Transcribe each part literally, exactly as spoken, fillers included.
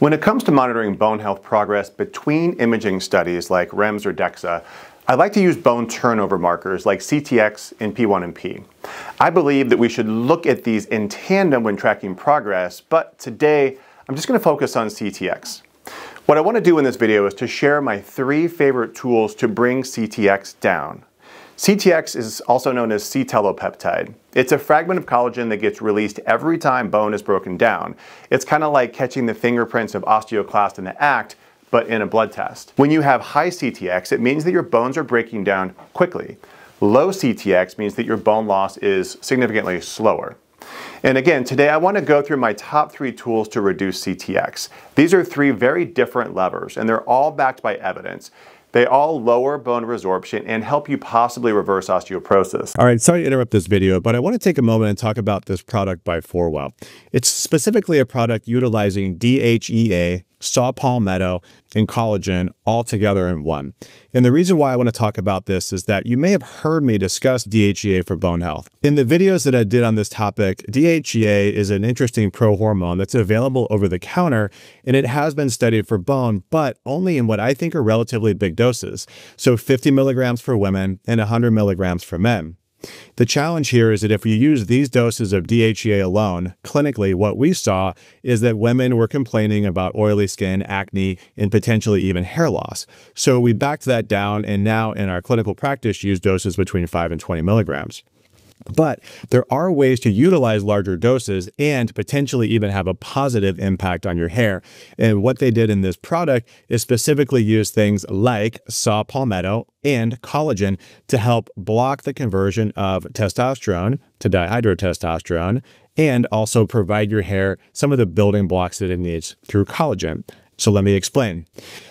When it comes to monitoring bone health progress between imaging studies like REMS or DEXA, I like to use bone turnover markers like C T X and P one N P. I believe that we should look at these in tandem when tracking progress, but today I'm just going to focus on C T X. What I want to do in this video is to share my three favorite tools to bring C T X down. C T X is also known as C-telopeptide. It's a fragment of collagen that gets released every time bone is broken down. It's kind of like catching the fingerprints of osteoclast in the act, but in a blood test. When you have high C T X, it means that your bones are breaking down quickly. Low C T X means that your bone loss is significantly slower. And again, today I want to go through my top three tools to reduce C T X. These are three very different levers, and they're all backed by evidence. They all lower bone resorption and help you possibly reverse osteoporosis. All right, sorry to interrupt this video, but I want to take a moment and talk about this product by four well. It's specifically a product utilizing D H E A, saw palmetto, and collagen all together in one. And the reason why I want to talk about this is that you may have heard me discuss D H E A for bone health. In the videos that I did on this topic, D H E A is an interesting prohormone that's available over the counter, and it has been studied for bone, but only in what I think are relatively big doses. Doses, so fifty milligrams for women and one hundred milligrams for men. The challenge here is that if you use these doses of D H E A alone, clinically what we saw is that women were complaining about oily skin, acne, and potentially even hair loss. So we backed that down and now in our clinical practice use doses between five and twenty milligrams. But there are ways to utilize larger doses and potentially even have a positive impact on your hair. And what they did in this product is specifically use things like saw palmetto and collagen to help block the conversion of testosterone to dihydrotestosterone and also provide your hair some of the building blocks that it needs through collagen. So let me explain.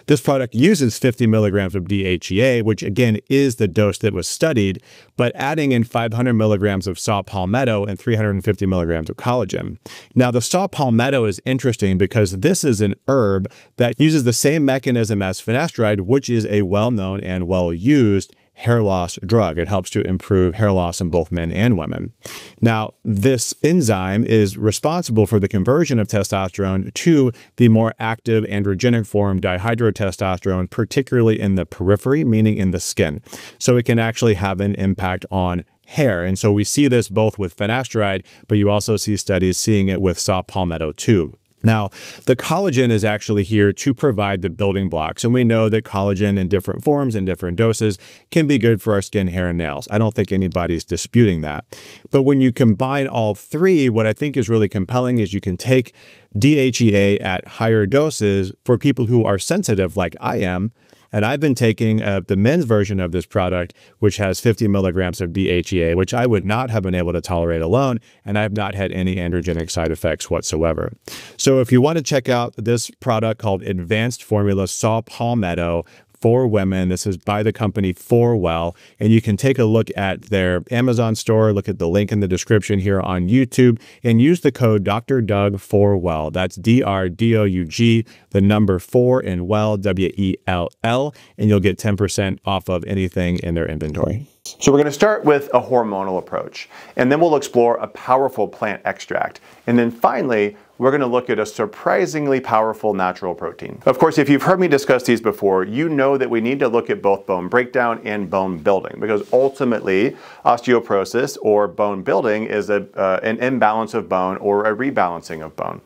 This product uses fifty milligrams of D H E A, which again is the dose that was studied, but adding in five hundred milligrams of saw palmetto and three hundred fifty milligrams of collagen. Now the saw palmetto is interesting because this is an herb that uses the same mechanism as finasteride, which is a well-known and well-used hair loss drug. It helps to improve hair loss in both men and women. Now, this enzyme is responsible for the conversion of testosterone to the more active androgenic form dihydrotestosterone, particularly in the periphery, meaning in the skin. So it can actually have an impact on hair. And so we see this both with finasteride, but you also see studies seeing it with saw palmetto too. Now, the collagen is actually here to provide the building blocks. And we know that collagen in different forms and different doses can be good for our skin, hair, and nails. I don't think anybody's disputing that. But when you combine all three, what I think is really compelling is you can take D H E A at higher doses for people who are sensitive like I am. And I've been taking uh, the men's version of this product, which has fifty milligrams of D H E A, which I would not have been able to tolerate alone, and I've not had any androgenic side effects whatsoever. So if you want to check out this product called Advanced Formula Saw Palmetto for women, this is by the company four well, and you can take a look at their Amazon store, look at the link in the description here on YouTube, and use the code Doctor Doug four well. That's D R D O U G, the number four and well, W E L L, and you'll get ten percent off of anything in their inventory. So we're going to start with a hormonal approach, and then we'll explore a powerful plant extract, and then finally, we're going to look at a surprisingly powerful natural protein. Of course, if you've heard me discuss these before, you know that we need to look at both bone breakdown and bone building, because ultimately osteoporosis or bone building is a, uh, an imbalance of bone or a rebalancing of bone.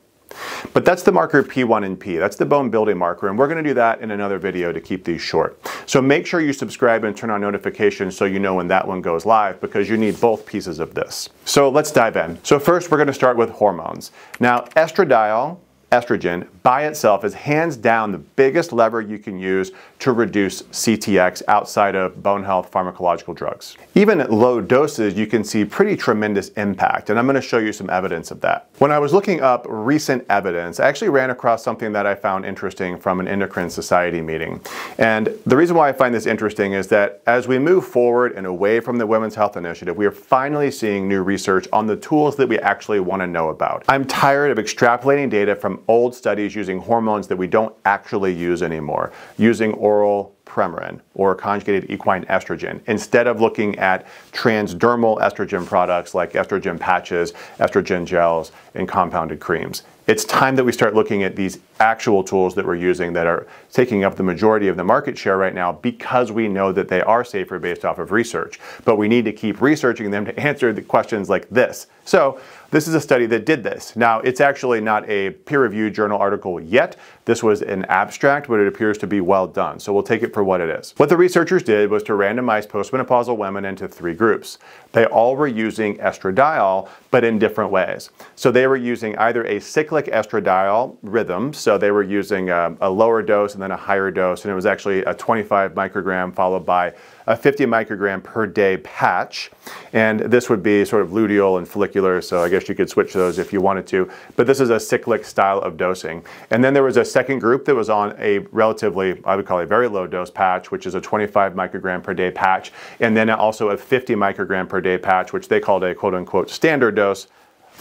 But that's the marker P one N P, that's the bone building marker, and we're going to do that in another video to keep these short. So make sure you subscribe and turn on notifications so you know when that one goes live, because you need both pieces of this. So let's dive in. So first we're going to start with hormones. Now estradiol, estrogen, by itself is hands down the biggest lever you can use to reduce C T X outside of bone health pharmacological drugs. Even at low doses, you can see pretty tremendous impact, and I'm going to show you some evidence of that. When I was looking up recent evidence, I actually ran across something that I found interesting from an endocrine society meeting. And the reason why I find this interesting is that as we move forward and away from the Women's Health Initiative, we are finally seeing new research on the tools that we actually want to know about. I'm tired of extrapolating data from old studies using hormones that we don't actually use anymore, using oral Premarin or conjugated equine estrogen instead of looking at transdermal estrogen products like estrogen patches, estrogen gels, and compounded creams. It's time that we start looking at these actual tools that we're using that are taking up the majority of the market share right now because we know that they are safer based off of research. But we need to keep researching them to answer the questions like this. So this is a study that did this. Now, it's actually not a peer-reviewed journal article yet. This was an abstract, but it appears to be well done. So we'll take it for what it is. What the researchers did was to randomize postmenopausal women into three groups. They all were using estradiol, but in different ways. So they were using either a cyclic estradiol rhythm, so they were using a, a lower dose and then a higher dose, and it was actually a twenty-five microgram followed by a fifty microgram per day patch, and this would be sort of luteal and follicular, so I guess you could switch those if you wanted to, but this is a cyclic style of dosing. And then there was a second group that was on a relatively, I would call it a very low dose patch, which is a twenty-five microgram per day patch, and then also a fifty microgram per day patch, which they called a quote-unquote standard dose.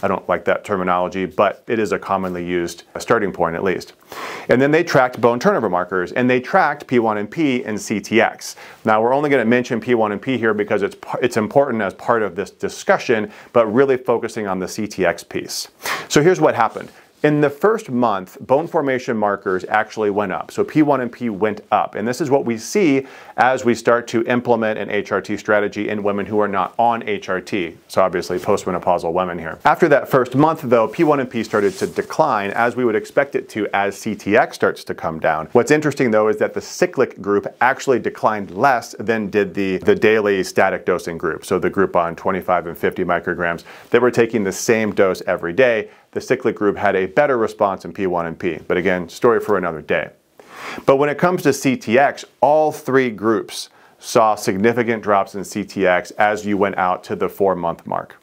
I don't like that terminology, but it is a commonly used starting point at least. And then they tracked bone turnover markers, and they tracked P one N P and C T X. Now we're only going to mention P one N P here because it's, it's important as part of this discussion, but really focusing on the C T X piece. So here's what happened. In the first month, bone formation markers actually went up. So P one N P went up. And this is what we see as we start to implement an H R T strategy in women who are not on H R T. So obviously postmenopausal women here. After that first month though, P one N P started to decline as we would expect it to as C T X starts to come down. What's interesting though is that the cyclic group actually declined less than did the, the daily static dosing group. So the group on twenty-five and fifty micrograms that were taking the same dose every day. The cyclic group had a better response in P one N P, but again, story for another day. But when it comes to C T X, all three groups saw significant drops in C T X as you went out to the four-month mark.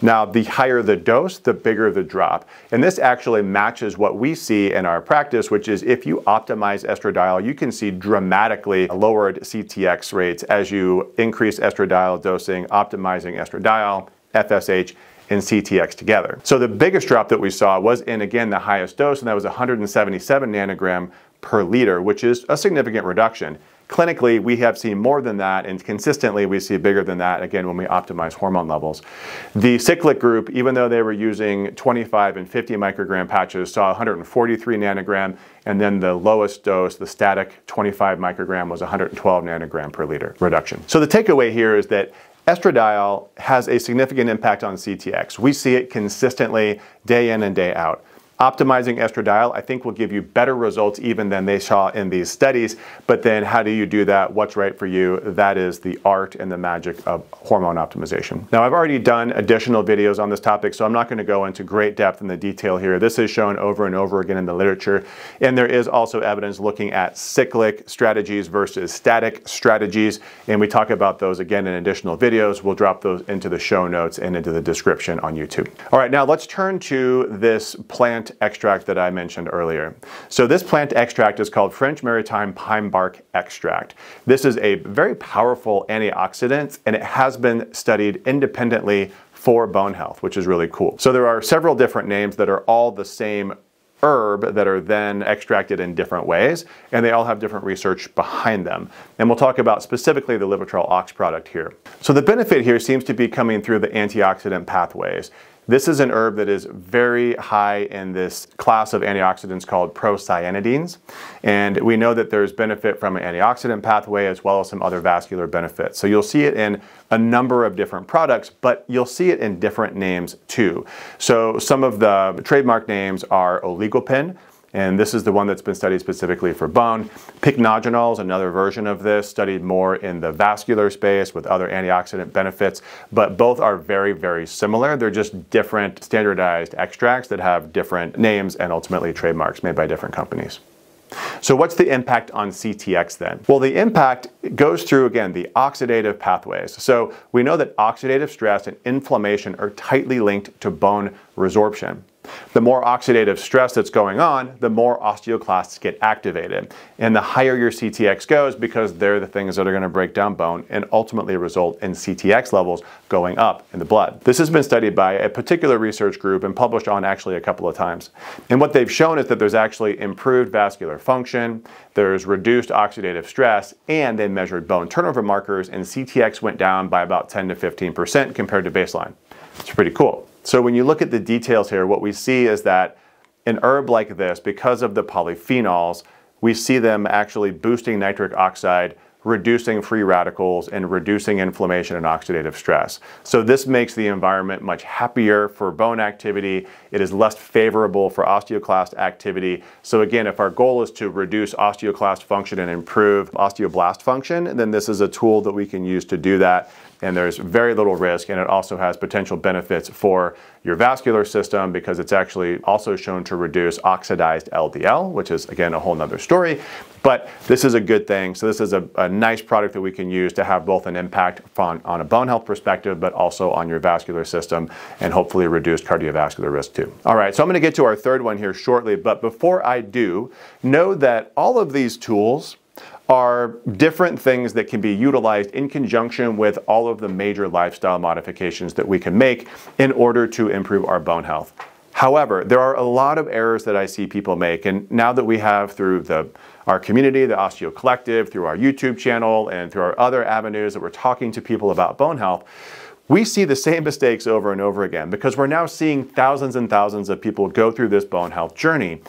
Now, the higher the dose, the bigger the drop. And this actually matches what we see in our practice, which is if you optimize estradiol, you can see dramatically lowered C T X rates as you increase estradiol dosing, optimizing estradiol, F S H, and C T X together. So the biggest drop that we saw was in, again, the highest dose, and that was one hundred seventy-seven nanogram per liter, which is a significant reduction. Clinically, we have seen more than that, and consistently we see bigger than that, again, when we optimize hormone levels. The cyclic group, even though they were using twenty-five and fifty microgram patches, saw one hundred forty-three nanogram, and then the lowest dose, the static twenty-five microgram, was one hundred twelve nanogram per liter reduction. So the takeaway here is that estradiol has a significant impact on C T X. We see it consistently day in and day out. Optimizing estradiol, I think, will give you better results even than they saw in these studies. But then how do you do that? What's right for you? That is the art and the magic of hormone optimization. Now, I've already done additional videos on this topic, so I'm not going to go into great depth in the detail here. This is shown over and over again in the literature. And there is also evidence looking at cyclic strategies versus static strategies. And we talk about those again in additional videos. We'll drop those into the show notes and into the description on YouTube. All right, now let's turn to this plant extract that I mentioned earlier. So this plant extract is called French Maritime Pine Bark Extract. This is a very powerful antioxidant, and it has been studied independently for bone health, which is really cool. So there are several different names that are all the same herb that are then extracted in different ways, and they all have different research behind them. And we'll talk about specifically the Lipitrol O X product here. So the benefit here seems to be coming through the antioxidant pathways. This is an herb that is very high in this class of antioxidants called procyanidins, and we know that there's benefit from an antioxidant pathway as well as some other vascular benefits. So you'll see it in a number of different products, but you'll see it in different names too. So some of the trademark names are Oligopin, and this is the one that's been studied specifically for bone. Pycnogenol is another version of this, studied more in the vascular space with other antioxidant benefits, but both are very, very similar. They're just different standardized extracts that have different names and ultimately trademarks made by different companies. So what's the impact on C T X then? Well, the impact goes through, again, the oxidative pathways. So we know that oxidative stress and inflammation are tightly linked to bone resorption. The more oxidative stress that's going on, the more osteoclasts get activated. And the higher your C T X goes, because they're the things that are going to break down bone and ultimately result in C T X levels going up in the blood. This has been studied by a particular research group and published on actually a couple of times. And what they've shown is that there's actually improved vascular function, there's reduced oxidative stress, and they measured bone turnover markers, and C T X went down by about ten to fifteen percent compared to baseline. It's pretty cool. So when you look at the details here, what we see is that an herb like this, because of the polyphenols, we see them actually boosting nitric oxide, reducing free radicals, and reducing inflammation and oxidative stress. So this makes the environment much happier for bone activity. It is less favorable for osteoclast activity. So again, if our goal is to reduce osteoclast function and improve osteoblast function, then this is a tool that we can use to do that. And there's very little risk, and it also has potential benefits for your vascular system because it's actually also shown to reduce oxidized L D L, which is, again, a whole nother story. But this is a good thing. So this is a, a nice product that we can use to have both an impact on, on a bone health perspective, but also on your vascular system and hopefully reduce cardiovascular risk too. All right, so I'm gonna get to our third one here shortly, but before I do, know that all of these tools are different things that can be utilized in conjunction with all of the major lifestyle modifications that we can make in order to improve our bone health. However, there are a lot of errors that I see people make, and now that we have through the our community, the Osteo Collective, through our YouTube channel, and through our other avenues that we're talking to people about bone health, we see the same mistakes over and over again because we're now seeing thousands and thousands of people go through this bone health journey.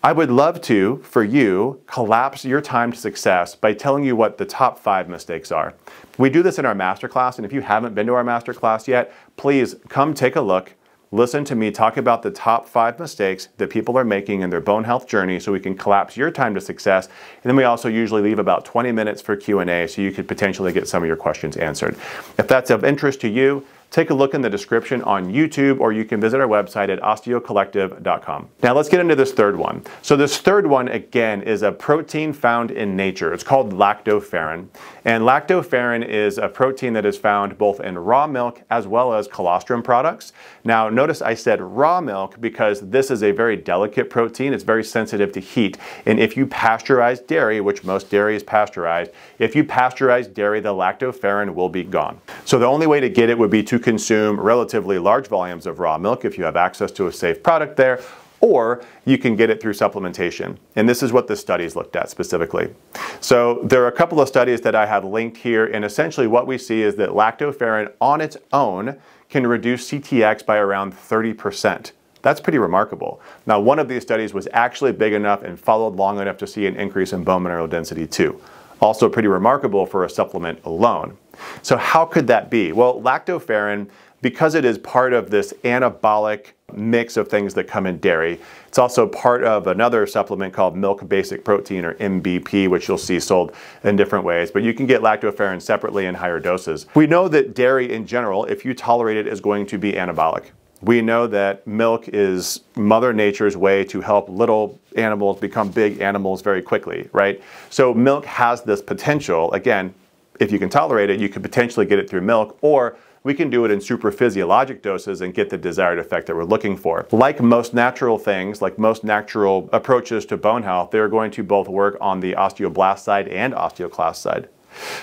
I would love to, for you, collapse your time to success by telling you what the top five mistakes are. We do this in our masterclass, and if you haven't been to our masterclass yet, please come take a look, listen to me talk about the top five mistakes that people are making in their bone health journey so we can collapse your time to success. And then we also usually leave about twenty minutes for Q and A so you could potentially get some of your questions answered. If that's of interest to you, take a look in the description on YouTube, or you can visit our website at osteo collective dot com. Now let's get into this third one. So this third one, again, is a protein found in nature. It's called lactoferrin. And lactoferrin is a protein that is found both in raw milk as well as colostrum products. Now notice I said raw milk because this is a very delicate protein. It's very sensitive to heat. And if you pasteurize dairy, which most dairy is pasteurized, if you pasteurize dairy, the lactoferrin will be gone. So the only way to get it would be to consume relatively large volumes of raw milk if you have access to a safe product there, or you can get it through supplementation. And this is what the studies looked at specifically. So there are a couple of studies that I have linked here, and essentially what we see is that lactoferrin on its own can reduce C T X by around thirty percent. That's pretty remarkable. Now, one of these studies was actually big enough and followed long enough to see an increase in bone mineral density too. Also pretty remarkable for a supplement alone. So how could that be? Well, lactoferrin, because it is part of this anabolic mix of things that come in dairy, it's also part of another supplement called Milk Basic Protein, or M B P, which you'll see sold in different ways, but you can get lactoferrin separately in higher doses. We know that dairy in general, if you tolerate it, is going to be anabolic. We know that milk is Mother Nature's way to help little animals become big animals very quickly, right? So milk has this potential. Again, if you can tolerate it, you could potentially get it through milk, or we can do it in super physiologic doses and get the desired effect that we're looking for. Like most natural things, like most natural approaches to bone health, they're going to both work on the osteoblast side and osteoclast side.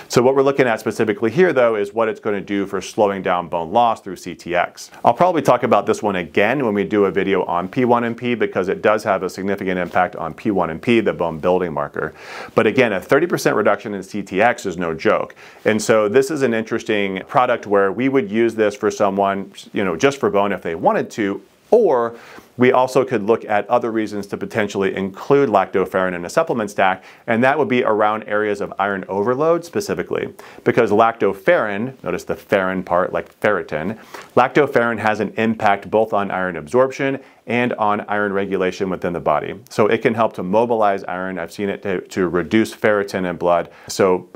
So what we're looking at specifically here, though, is what it's going to do for slowing down bone loss through C T X. I'll probably talk about this one again when we do a video on P one N P because it does have a significant impact on P one N P, the bone building marker. But again, a thirty percent reduction in C T X is no joke. And so this is an interesting product where we would use this for someone, you know, just for bone if they wanted to, or we also could look at other reasons to potentially include lactoferrin in a supplement stack, and that would be around areas of iron overload specifically. Because lactoferrin, notice the ferrin part, like ferritin, lactoferrin has an impact both on iron absorption and on iron regulation within the body. So it can help to mobilize iron. I've seen it to, to reduce ferritin in blood. So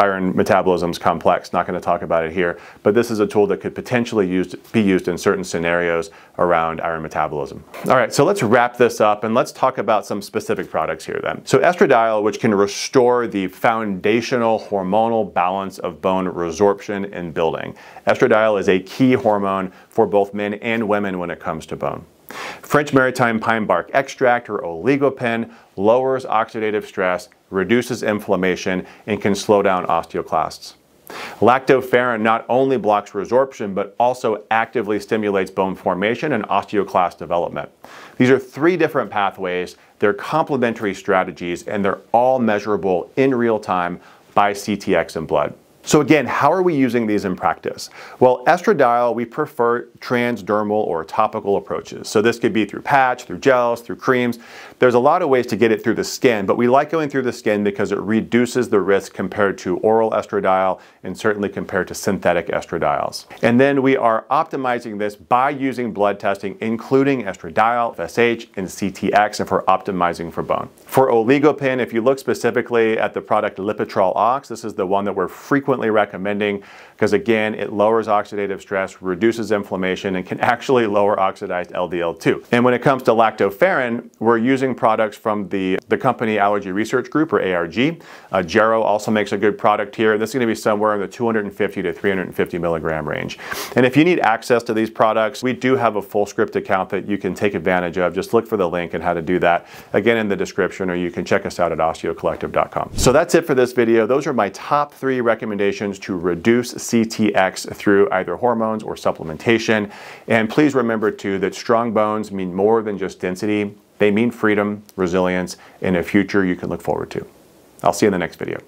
iron metabolism is complex, not going to talk about it here, but this is a tool that could potentially used, be used in certain scenarios around iron metabolism. All right, so let's wrap this up and let's talk about some specific products here then. So estradiol, which can restore the foundational hormonal balance of bone resorption and building. Estradiol is a key hormone for both men and women when it comes to bone. French maritime pine bark extract, or Oligopin, lowers oxidative stress, reduces inflammation, and can slow down osteoclasts. Lactoferrin not only blocks resorption, but also actively stimulates bone formation and osteoclast development. These are three different pathways, they're complementary strategies, and they're all measurable in real time by C T X in blood. So again, how are we using these in practice? Well, estradiol, we prefer transdermal or topical approaches. So this could be through patch, through gels, through creams. There's a lot of ways to get it through the skin, but we like going through the skin because it reduces the risk compared to oral estradiol and certainly compared to synthetic estradiols. And then we are optimizing this by using blood testing, including estradiol, S H, and C T X, and for optimizing for bone. For Oligopin, if you look specifically at the product Lipitrol O X, this is the one that we're frequently recommending because, again, it lowers oxidative stress, reduces inflammation, and can actually lower oxidized L D L too. And when it comes to lactoferrin, we're using products from the, the company Allergy Research Group, or A R G. Uh, Gero also makes a good product here. This is going to be somewhere in the two hundred fifty to three hundred fifty milligram range. And if you need access to these products, we do have a full script account that you can take advantage of. Just look for the link and how to do that, again, in the description, or you can check us out at osteo collective dot com. So that's it for this video. Those are my top three recommendations to reduce C T X through either hormones or supplementation. And please remember too that strong bones mean more than just density. They mean freedom, resilience, and a future you can look forward to. I'll see you in the next video.